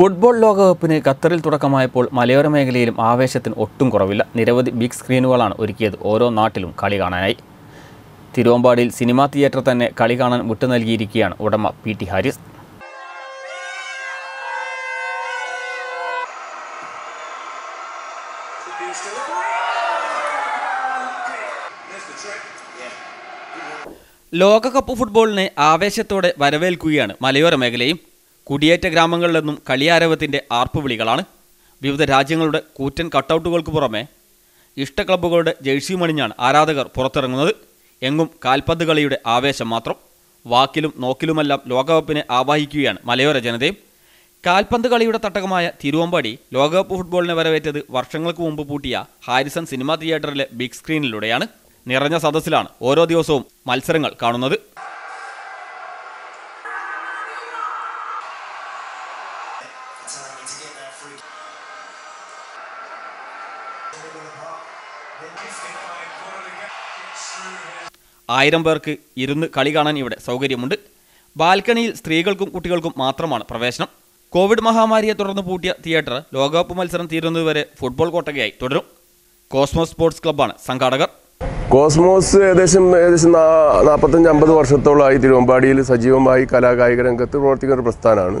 Football ലോകകപ്പിന് ഖത്തറിൽ തുടക്കമായപ്പോൾ മലയോര മേഖലയിലും ആവേശത്തിന് ഒട്ടും കുറവില്ല. നിരവധി ബിഗ് സ്ക്രീനുകളാണ് ഒരുക്കിയത്. ഓരോ നാട്ടിലും കളി കാണാനായി. തിരുവമ്പാടിയിൽ സിനിമാ തിയേറ്റർ തന്നെ കളി കാണാൻ വിട്ടു നൽകിയിരിക്കുകയാണ് ഉടമ PT ഹാരിസ്. ലോകകപ്പ് ഫുട്ബോളിനെ ആവേശത്തോടെ വരവേൽക്കുകയാണ് മലയോര മേഖലയും. കുടിയേറ്റ ഗ്രാമങ്ങളിൽ നിന്നും കളിയാരവത്തിൻ്റെ ആർപ്പുവിളികളാണ്. വിവിധ രാജ്യങ്ങളുടെ കൂറ്റൻ കട്ടൗട്ടുകൾക്ക് പുറമെ ഇഷ്ട ക്ലബ്ബുകളുടെ ജേഴ്സി മണിഞ്ഞാണ് ആരാധകർ പുറത്തിറങ്ങുന്നത്. എങ്ങും കാൽപന്ത് കളിയുടെ ആവേശം മാത്രം. വാക്കിലും നോക്കിലുമെല്ലാം ലോകകപ്പിനെ ആവാഹിക്കുകയാണ് മലയോര ജനതയും. കാൽപന്ത് കളിയുടെ തട്ടകമായ തിരുവമ്പാടി ലോകകപ്പ് ഫുട്ബോളിനെ വരവേറ്റത് വർഷങ്ങൾക്ക് മുമ്പ് പൂട്ടിയ ഹാരിസൺ സിനിമാ തിയേറ്ററിലെ ബിഗ് സ്ക്രീനിലൂടെയാണ്. നിറഞ്ഞ സദസ്സിലാണ് ഓരോ ദിവസവും മത്സരങ്ങൾ കാണുന്നത്. ആയിരം പേർക്ക് ഇരുന്ന് കളി കാണാൻ ഇവിടെ സൗകര്യമുണ്ട്. ബാൽക്കണിയിൽ സ്ത്രീകൾക്കും കുട്ടികൾക്കും മാത്രമാണ് പ്രവേശനം. കോവിഡ് മഹാമാരിയെ തുടർന്ന് പൂട്ടിയ തിയേറ്റർ ലോകകപ്പ് മത്സരം തീരുന്നതുവരെ ഫുട്ബോൾ കോട്ടകയായി തുടരും. കോസ്മോസ് സ്പോർട്സ് ക്ലബ്ബാണ് സംഘാടകർ. കോസ്മോസ് ഏകദേശം 45-50 വർഷത്തോളമായി തിരുവമ്പാടിയിൽ സജീവമായി കലാകായിക രംഗത്ത് പ്രവർത്തിക്കുന്ന ഒരു പ്രസ്ഥാനമാണ്.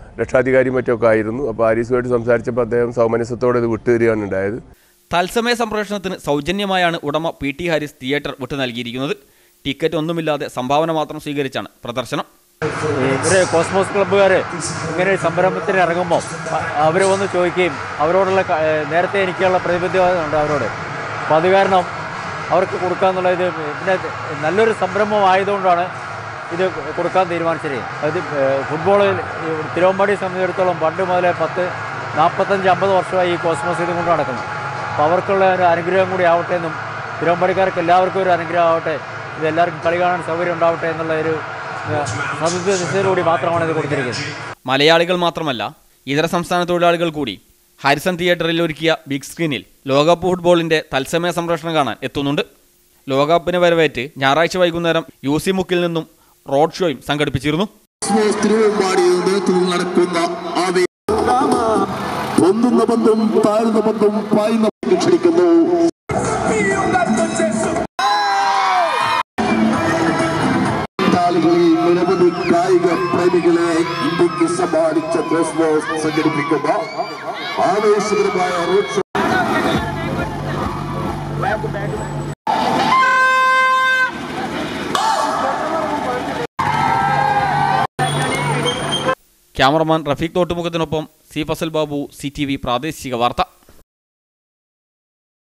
രക്ഷാധികാരി മറ്റൊക്കെ ആയിരുന്നു. അപ്പോൾ ഹാരിസുമായിട്ട് സംസാരിച്ചപ്പോൾ അദ്ദേഹം സൗമനസ്യത്തോടെ ഇത് വിട്ടുതരികയാണ് ഉണ്ടായത്. തത്സമയ സംപ്രേഷണത്തിന് സൗജന്യമായാണ് ഉടമ PT ഹാരിസ് തിയേറ്റർ വിട്ടു നൽകിയിരിക്കുന്നത്. ടിക്കറ്റ് ഒന്നുമില്ലാതെ സംഭാവന മാത്രം സ്വീകരിച്ചാണ് പ്രദർശനം. ഇവർ കോസ്മോസ് ക്ലബ്ബുകാർ ഇങ്ങനെ ഒരു സംരംഭത്തിന് ഇറങ്ങുമ്പോൾ അവർ വന്ന് ചോദിക്കുകയും അവരോടുള്ള നേരത്തെ എനിക്കുള്ള പ്രതിബദ്ധതയുണ്ട് അവരോട്. അപ്പോൾ അത് കാരണം അവർക്ക് കൊടുക്കാന്നുള്ള ഇത് പിന്നെ നല്ലൊരു സംരംഭമായതുകൊണ്ടാണ് ഇത് കൊടുക്കാൻ തീരുമാനിച്ചത്. അത് ഫുട്ബോളിൽ തിരുവമ്പാടിയെ സംബന്ധിച്ചിടത്തോളം പണ്ട് മുതലേ 40-45-50 വർഷമായി ഈ കോസ്മോസ് ഇതും കൊണ്ട് നടക്കുന്നത്. അപ്പോൾ അവർക്കുള്ള ഒരു അനുഗ്രഹം കൂടി ആവട്ടെ എന്നും തിരുവമ്പാടിക്കാർക്ക് എല്ലാവർക്കും ഒരു അനുഗ്രഹം ആവട്ടെ, ഇതെല്ലാവർക്കും കളി കാണാൻ സൗകര്യം ഉണ്ടാവട്ടെ എന്നുള്ള ഒരു സത്യനിശ്ചയത്തോടുകൂടി മാത്രമാണ് ഇത് കൊടുത്തിരിക്കുന്നത്. മലയാളികൾ മാത്രമല്ല, ഇതര സംസ്ഥാന തൊഴിലാളികൾ കൂടി ഹാരിസൺ തിയേറ്ററിൽ ഒരുക്കിയ ബിഗ് സ്ക്രീനിൽ ലോകകപ്പ് ഫുട്ബോളിൻ്റെ തത്സമയ സംപ്രേഷണം കാണാൻ എത്തുന്നുണ്ട്. ലോകകപ്പിനെ വരവേറ്റ് ഞായറാഴ്ച വൈകുന്നേരം UC മുക്കിൽ നിന്നും റോഡ് ഷോയും സംഘടിപ്പിച്ചിരുന്നു. കായിക പ്രേമികളെ ഇന്ത്യക്ക് സമ്മാനിച്ച കോസ്മോസ് സംഘടിപ്പിക്കുന്ന ആവേശകരമായ റോഡ് ഷോ ക്യാമറമാൻ റഫീഖ് തോട്ടുമുഖത്തിനൊപ്പം C. ഫസൽ ബാബു, CTV പ്രാദേശിക വാർത്ത.